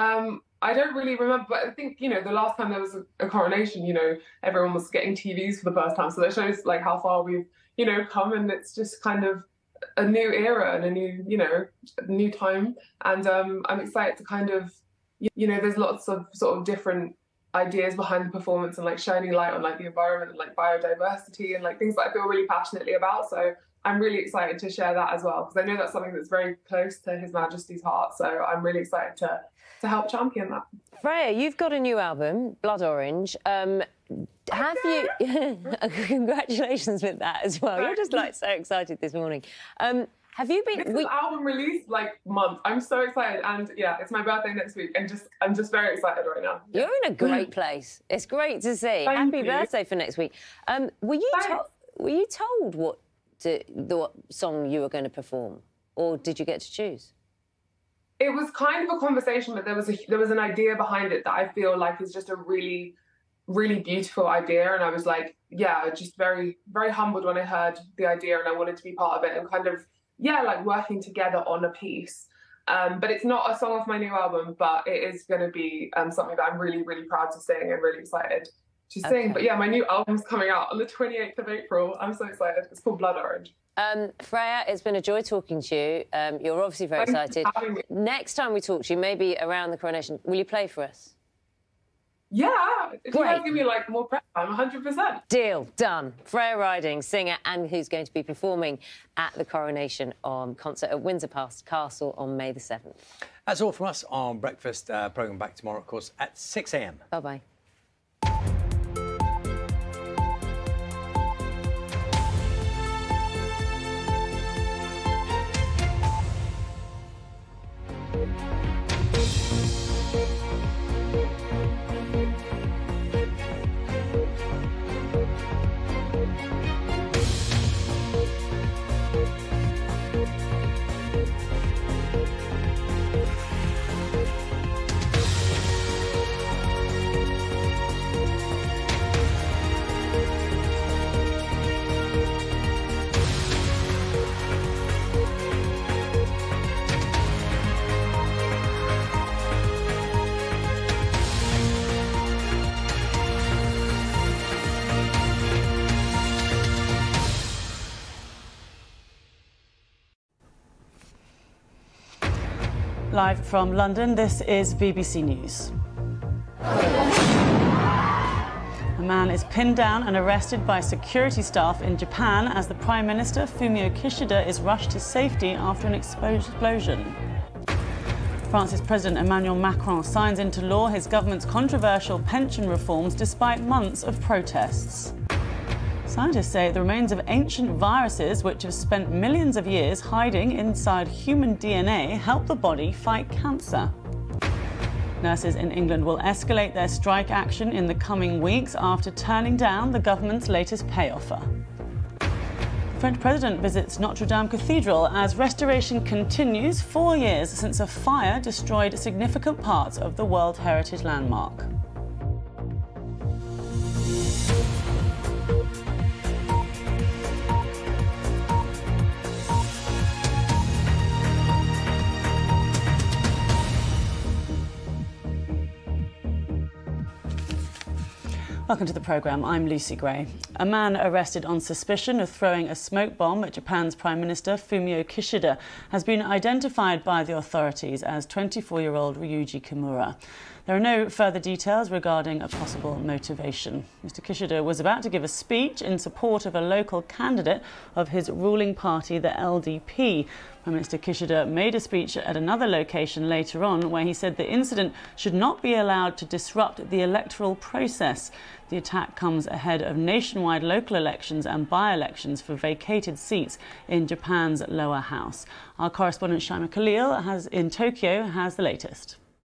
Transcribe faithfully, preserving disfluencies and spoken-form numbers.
Um, I don't really remember, but I think, you know, the last time there was a, a coronation, you know, everyone was getting T Vs for the first time. So that shows like how far we've, you know, come, and it's just kind of a new era and a new, you know, a new time. And um, I'm excited to kind of, you know, there's lots of sort of different ideas behind the performance and like shining light on like the environment and like biodiversity and like things that I feel really passionately about. So I'm really excited to share that as well, because I know that's something that's very close to His Majesty's heart. So I'm really excited to, to help champion that. Freya, you've got a new album, Blood Orange. Um, have okay. you... Congratulations with that as well. You're just like so excited this morning. Um, have you been... This we... is album release like month. I'm so excited, and yeah, it's my birthday next week, and just I'm just very excited right now. You're in a great place. It's great to see. Thank Happy you. birthday for next week. Um, were you were you told what? To the what song you were going to perform, or did you get to choose? It was kind of a conversation, but there was a, there was an idea behind it that I feel like is just a really, really beautiful idea, and I was like, yeah, just very, very humbled when I heard the idea, and I wanted to be part of it, and kind of, yeah, like working together on a piece. Um, but it's not a song off my new album, but it is going to be um, something that I'm really, really proud to sing and really excited to sing. Okay. But yeah, my new album's coming out on the twenty-eighth of April. I'm so excited. It's called Blood Orange. Um, Freya, it's been a joy talking to you. Um, you're obviously very Thanks excited. Next time we talk to you, maybe around the coronation, will you play for us? Yeah, if Great. you guys give me like more prep, I'm one hundred percent. Deal, done. Freya Riding, singer, and who's going to be performing at the coronation on concert at Windsor Pass Castle on May the seventh. That's all from us on Breakfast. Uh, programme back tomorrow, of course, at six a m. Bye-bye. Live from London, this is B B C News. A man is pinned down and arrested by security staff in Japan as the Prime Minister, Fumio Kishida, is rushed to safety after an explosion. France's President Emmanuel Macron signs into law his government's controversial pension reforms despite months of protests. Scientists say the remains of ancient viruses, which have spent millions of years hiding inside human D N A, help the body fight cancer. Nurses in England will escalate their strike action in the coming weeks after turning down the government's latest pay offer. The French president visits Notre Dame Cathedral as restoration continues, four years since a fire destroyed significant parts of the World Heritage Landmark. Welcome to the programme. I'm Lucy Gray. A man arrested on suspicion of throwing a smoke bomb at Japan's Prime Minister Fumio Kishida has been identified by the authorities as twenty-four-year-old Ryuji Kimura. There are no further details regarding a possible motivation. Mister Kishida was about to give a speech in support of a local candidate of his ruling party, the L D P. Prime Minister Kishida made a speech at another location later on where he said the incident should not be allowed to disrupt the electoral process. The attack comes ahead of nationwide local elections and by-elections for vacated seats in Japan's lower house. Our correspondent Shaima Khalil has, in Tokyo has the latest.